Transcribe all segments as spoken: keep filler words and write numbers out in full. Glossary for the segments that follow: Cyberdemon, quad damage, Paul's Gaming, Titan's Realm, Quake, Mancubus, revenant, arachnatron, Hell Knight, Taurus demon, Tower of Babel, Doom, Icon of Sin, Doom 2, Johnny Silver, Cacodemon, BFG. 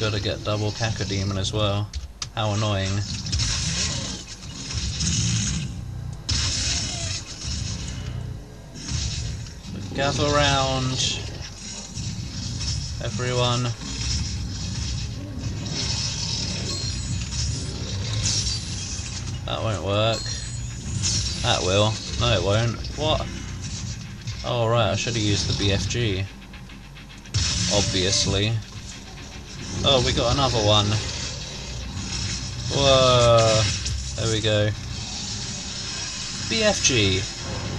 gotta get double Cacodemon as well. How annoying. But gather round, everyone. That won't work. That will. No, it won't. What? Oh, right, I should have used the B F G. Obviously. Oh, we got another one. Whoa. There we go. B F G.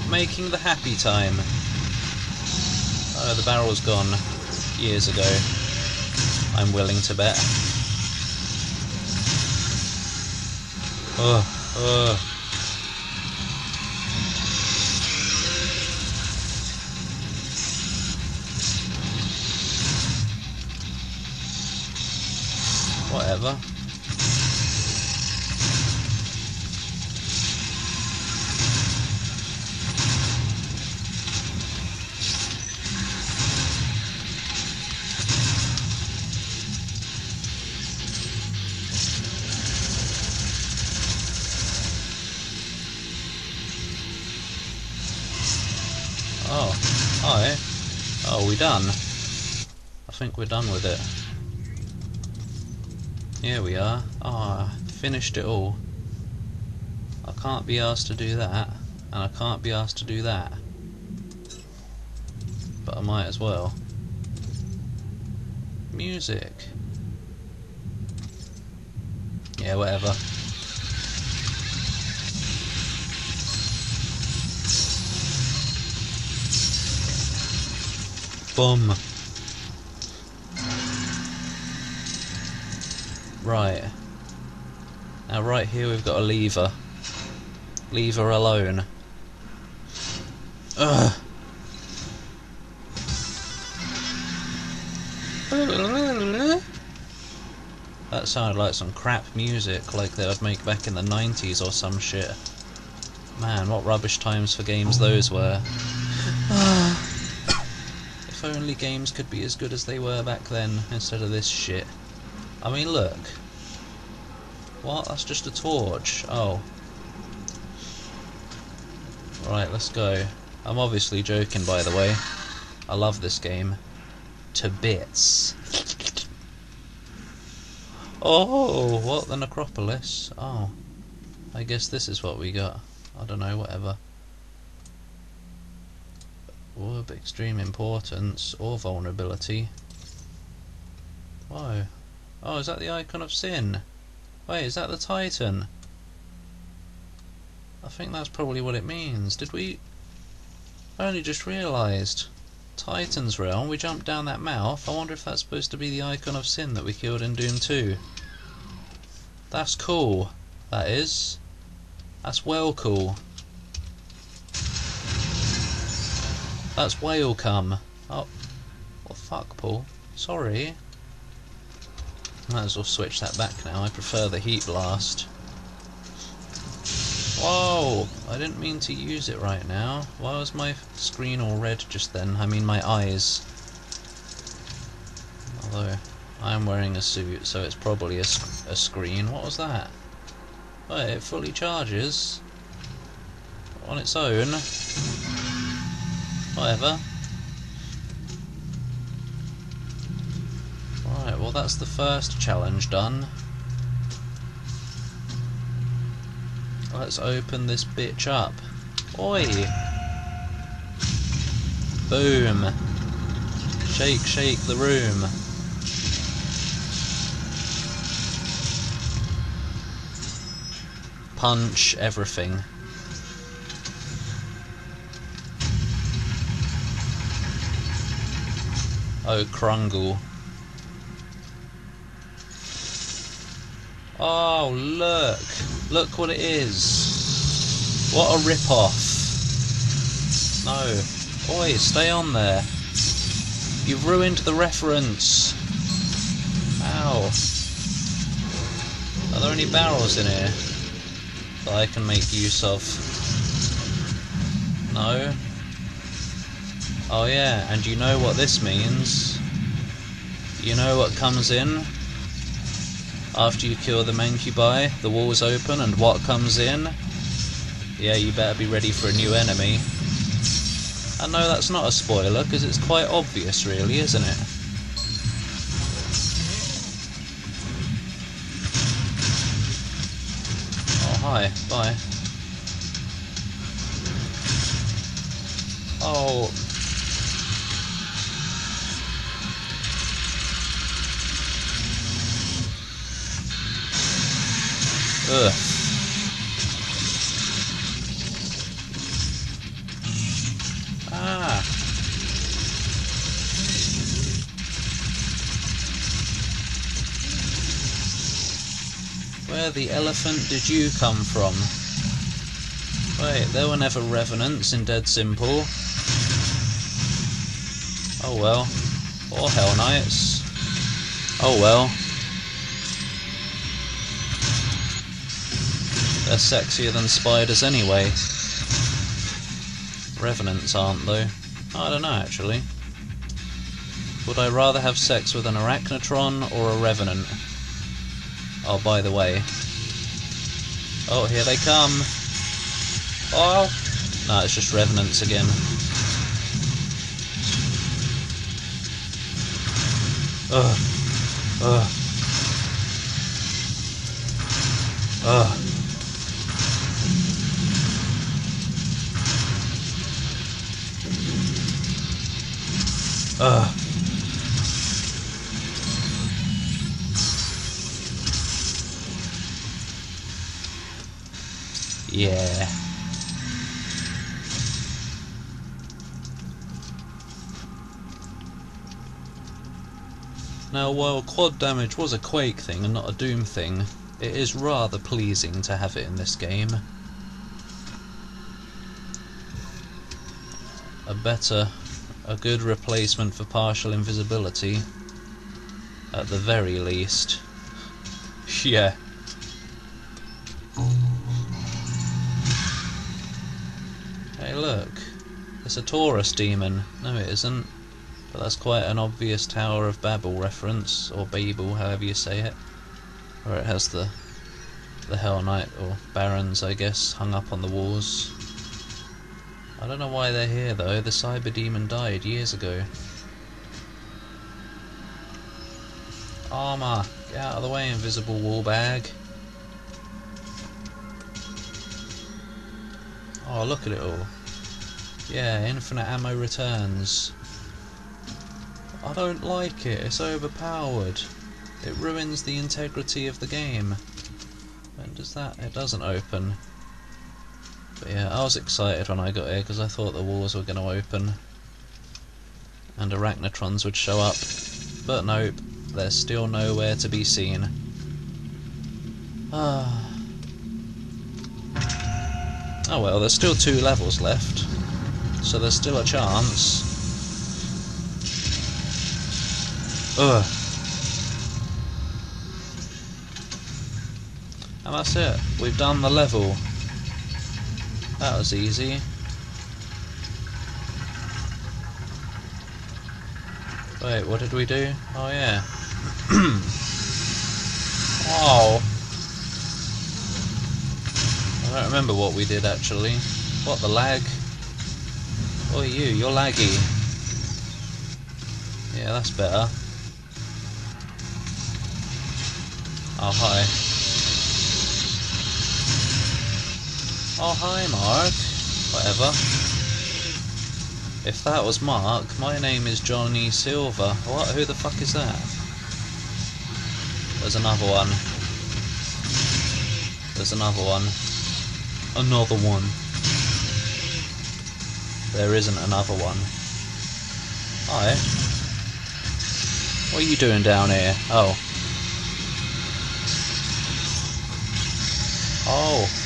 Making the happy time. Oh, the barrel's gone. Years ago. I'm willing to bet. Oh, oh. Whatever. Oh, hi. Oh, we done. I think we're done with it. Here we are. Ah, oh, finished it all. I can't be asked to do that, and I can't be asked to do that. But I might as well. Music. Yeah, whatever. Boom. Right. Now right here we've got a lever. Leave her alone. Ugh. That sounded like some crap music like they would make back in the nineties or some shit. Man, what rubbish times for games those were. If only games could be as good as they were back then instead of this shit. I mean, look. What? That's just a torch. Oh. Right, let's go. I'm obviously joking, by the way. I love this game. To bits. Oh, what? The necropolis? Oh. I guess this is what we got. I don't know, whatever. Orb, extreme importance, or vulnerability. Whoa. Oh, is that the Icon of Sin? Wait, is that the Titan? I think that's probably what it means. Did we... I only just realised. Titan's Realm, we jumped down that mouth. I wonder if that's supposed to be the Icon of Sin that we killed in Doom two. That's cool. That is. That's well cool. That's whale come. Oh. What the fuck, Paul? Sorry. Might as well switch that back now, I prefer the heat blast. Whoa! I didn't mean to use it right now. Why was my screen all red just then? I mean my eyes. Although, I'm wearing a suit, so it's probably a, sc a screen. What was that? Wait, it fully charges? On its own? Whatever. Right, well that's the first challenge done. Let's open this bitch up. Oi! Boom! Shake, shake the room. Punch everything. Oh, Krungle. Oh, look! Look what it is! What a rip-off! No. Oi, stay on there! You've ruined the reference! Ow. Are there any barrels in here that I can make use of? No? Oh yeah, and you know what this means. You know what comes in? After you kill the mancubi, the walls open, and what comes in? Yeah, you better be ready for a new enemy. And no, that's not a spoiler, because it's quite obvious, really, isn't it? Oh, hi. Bye. Oh... Ugh. Ah. Where the elephant did you come from? Wait, there were never revenants in Dead Simple. Oh well. Or Hell Knights. Oh well. They're sexier than spiders anyway. Revenants aren't though. I don't know actually. Would I rather have sex with an arachnatron or a revenant? Oh, by the way. Oh, here they come. Oh! No, it's just revenants again. Ugh. Ugh. Ugh. Ugh. Yeah. Now, while quad damage was a Quake thing and not a Doom thing, it is rather pleasing to have it in this game. A better... A good replacement for partial invisibility, at the very least. Yeah. Hey look, it's a Taurus demon. No it isn't, but that's quite an obvious Tower of Babel reference, or Babel, however you say it. Where it has the, the Hell Knight, or Barons I guess, hung up on the walls. I don't know why they're here though, the Cyberdemon died years ago. Armour! Get out of the way, invisible wall bag! Oh, look at it all. Yeah, infinite ammo returns. I don't like it, it's overpowered. It ruins the integrity of the game. When does that... it doesn't open. But yeah, I was excited when I got here because I thought the walls were going to open and arachnatrons would show up, but nope, they're still nowhere to be seen. Ah. Oh well, there's still two levels left, so there's still a chance. Ugh. And that's it, we've done the level. That was easy. Wait, what did we do? Oh yeah. Oh. I don't remember what we did actually. What, the lag? Oh you, you're laggy. Yeah, that's better. Oh hi. Oh hi Mark, whatever. If that was Mark, my name is Johnny Silver. What? Who the fuck is that? There's another one. There's another one. Another one. There isn't another one. Hi. What are you doing down here? Oh. Oh.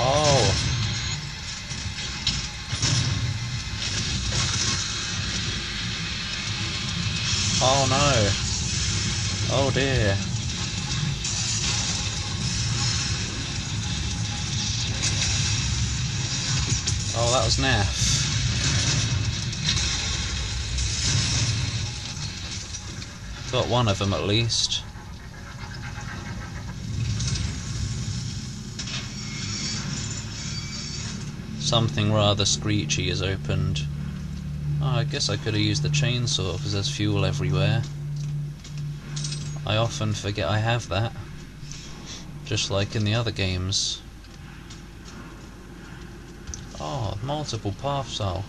Oh. Oh no. Oh dear. Oh, that was naff. got one of them at least. Something rather screechy is opened. Oh, I guess I could have used the chainsaw because there's fuel everywhere. I often forget I have that. Just like in the other games. Oh, multiple paths. Oh.